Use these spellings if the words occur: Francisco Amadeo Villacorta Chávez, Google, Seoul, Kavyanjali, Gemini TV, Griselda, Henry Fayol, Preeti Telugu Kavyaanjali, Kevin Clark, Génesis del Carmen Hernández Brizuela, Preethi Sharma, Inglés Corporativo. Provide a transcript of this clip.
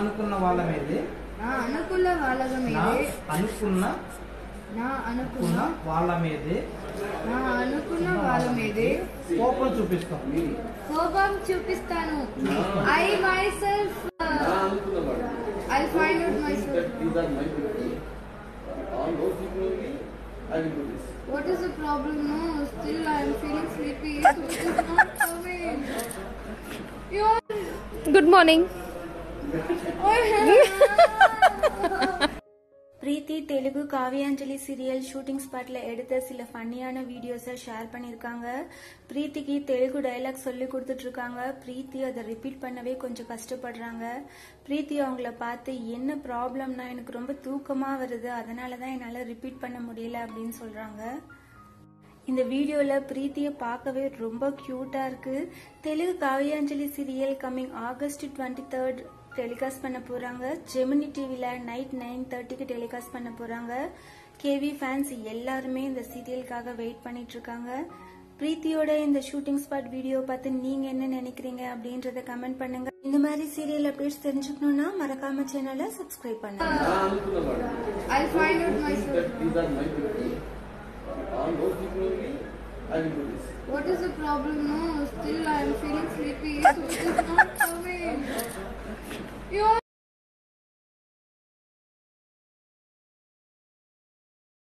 అనుకున్న వాళ్ళ మీదే నా అనుకున్న వాళ్ళ మీదే కోపం చూపిస్తాను. I myself I'll find out myself. What is the problem? No, still I am feeling sleepy. It is not coming. You are... Good morning. Preeti Telugu Kavyaanjali serial shooting spot la edutha sila funnyana videos share pannirukanga. Preeti ki Telugu dialogue solli kudutirukanga. Preeti adha repeat pannave konja kashtapadranga. Preeti avangala paathu enna problem na enakku romba thookama varudhu adanalada enala repeat panna mudiyala appdin solranga. In the video, Preeti paakave romba cute ah irukku. Telugu Kavyaanjali serial coming August 23rd telecast panna poranga. Gemini TV la night 9:30 ku telecast panna poranga. KV fans ellarume indha serial kaga wait panniterukanga. Preeti oda indha shooting spot video paathu neenga enna nenikringa abindratha comment pannunga. Indha mari serial updates therinjukkanona marakama channel la subscribe pannunga. I'll find out myself. What is the problem? No, still I am feeling sleepy. So it is not coming. You are